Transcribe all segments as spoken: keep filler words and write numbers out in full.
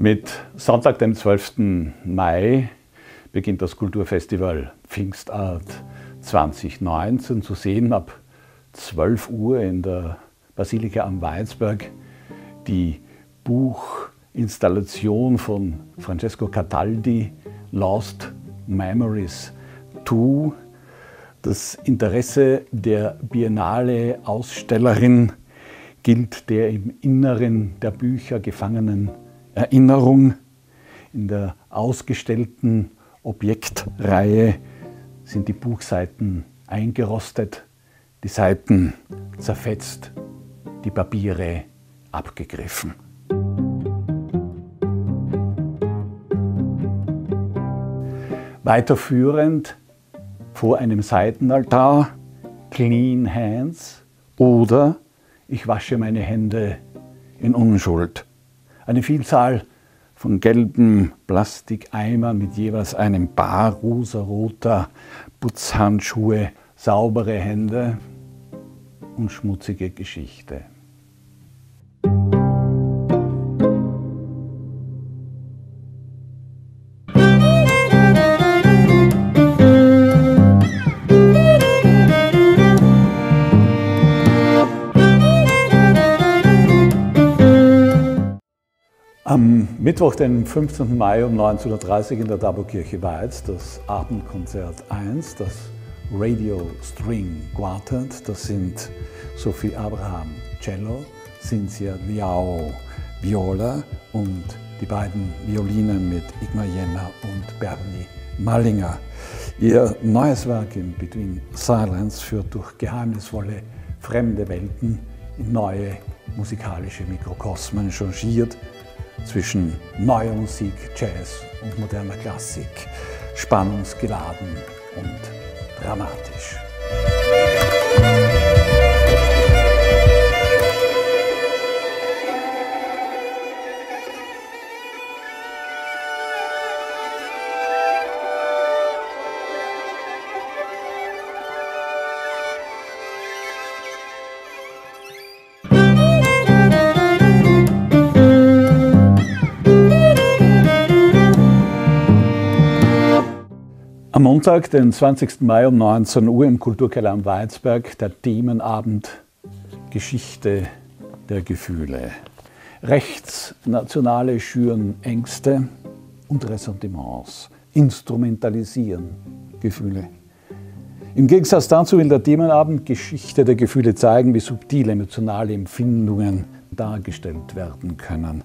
Mit Sonntag, dem zwölften Mai, beginnt das Kulturfestival Pfingstart zwanzig neunzehn, zu sehen ab zwölf Uhr in der Basilika am Weizberg, die Buchinstallation von Francesca Cataldi, Lost Memories zwei. Das Interesse der Biennale-Ausstellerin gilt der im Inneren der Bücher gefangenen Erinnerung. In der ausgestellten Objektreihe sind die Buchseiten eingerostet, die Seiten zerfetzt, die Papiere abgegriffen. Weiterführend vor einem Seitenaltar Clean Hands oder Ich wasche meine Hände in Unschuld. Eine Vielzahl von gelben Plastikeimern mit jeweils einem Paar rosaroter Putzhandschuhe, saubere Hände und schmutzige Geschichte. Am Mittwoch, den fünfzehnten Mai um neunzehn Uhr dreißig in der Taborkirche Weiz das Abendkonzert eins, das Radio String Quartet. Das sind Sophie Abraham Cello, Cynthia Liao Viola und die beiden Violinen mit Igmar Jenner und Bernie Mallinger. Ihr neues Werk In Between Silence führt durch geheimnisvolle fremde Welten in neue musikalische Mikrokosmen, changiert zwischen neuer Musik, Jazz und moderner Klassik, spannungsgeladen und dramatisch. Am Montag, den zwanzigsten Mai um neunzehn Uhr im Kulturkeller am Weizberg der Themenabend Geschichte der Gefühle. Rechtsnationale schüren Ängste und Ressentiments, instrumentalisieren Gefühle. Im Gegensatz dazu will der Themenabend Geschichte der Gefühle zeigen, wie subtile emotionale Empfindungen dargestellt werden können.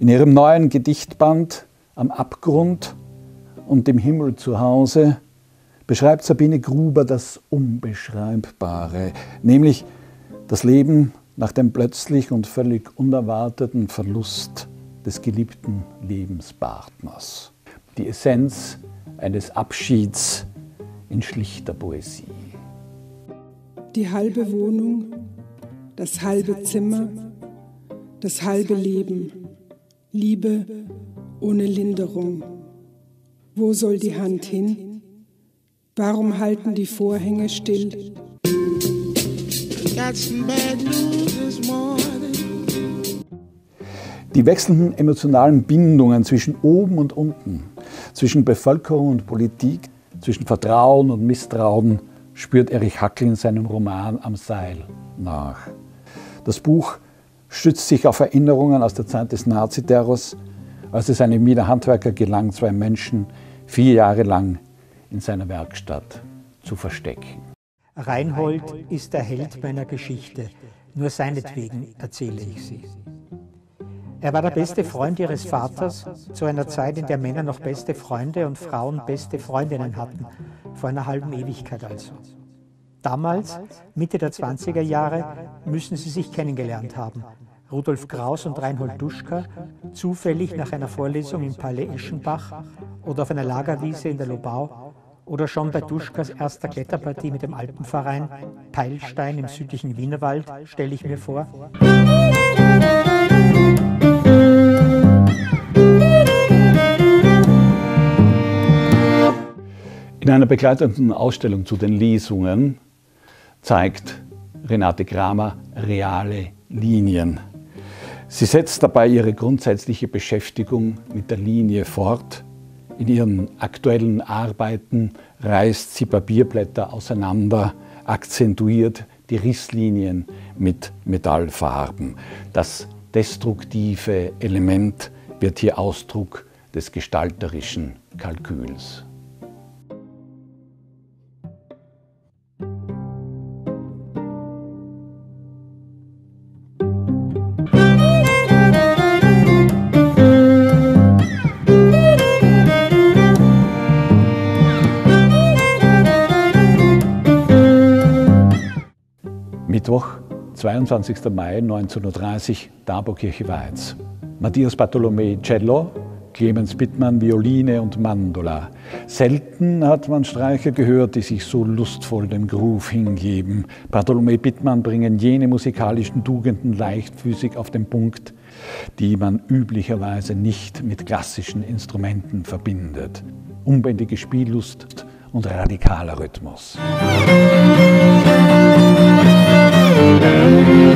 In ihrem neuen Gedichtband Am Abgrund und dem Himmel zu Hause beschreibt Sabine Gruber das Unbeschreibbare, nämlich das Leben nach dem plötzlich und völlig unerwarteten Verlust des geliebten Lebenspartners. Die Essenz eines Abschieds in schlichter Poesie. Die halbe Wohnung, das halbe Zimmer, das halbe Leben, Liebe ohne Linderung. Wo soll die Hand hin? Warum halten die Vorhänge still? Die wechselnden emotionalen Bindungen zwischen oben und unten, zwischen Bevölkerung und Politik, zwischen Vertrauen und Misstrauen spürt Erich Hackl in seinem Roman Am Seil nach. Das Buch stützt sich auf Erinnerungen aus der Zeit des Naziterrors, als es einem Wiener Handwerker gelang, zwei Menschen vier Jahre lang in seiner Werkstatt zu verstecken. Reinhold ist der Held meiner Geschichte, nur seinetwegen erzähle ich sie. Er war der beste Freund ihres Vaters, zu einer Zeit, in der Männer noch beste Freunde und Frauen beste Freundinnen hatten, vor einer halben Ewigkeit also. Damals, Mitte der zwanziger Jahre, müssen sie sich kennengelernt haben. Rudolf Kraus und Reinhold Duschka, zufällig nach einer Vorlesung im Palais Eschenbach oder auf einer Lagerwiese in der Lobau, oder schon bei Duschkas erster Kletterpartie mit dem Alpenverein Peilstein im südlichen Wienerwald, stelle ich mir vor. In einer begleitenden Ausstellung zu den Lesungen zeigt Renate Kramer reale Linien. Sie setzt dabei ihre grundsätzliche Beschäftigung mit der Linie fort. In ihren aktuellen Arbeiten reißt sie Papierblätter auseinander, akzentuiert die Risslinien mit Metallfarben. Das destruktive Element wird hier Ausdruck des gestalterischen Kalküls. Mittwoch, zweiundzwanzigster Mai neunzehnhundertdreißig, Taborkirche Weiz. Matthias Bartolomey Cello, Klemens Bittmann Violine und Mandola. Selten hat man Streicher gehört, die sich so lustvoll dem Groove hingeben. Bartolomey Bittmann bringen jene musikalischen Tugenden leichtfüßig auf den Punkt, die man üblicherweise nicht mit klassischen Instrumenten verbindet. Unbändige Spiellust und radikaler Rhythmus. Musik.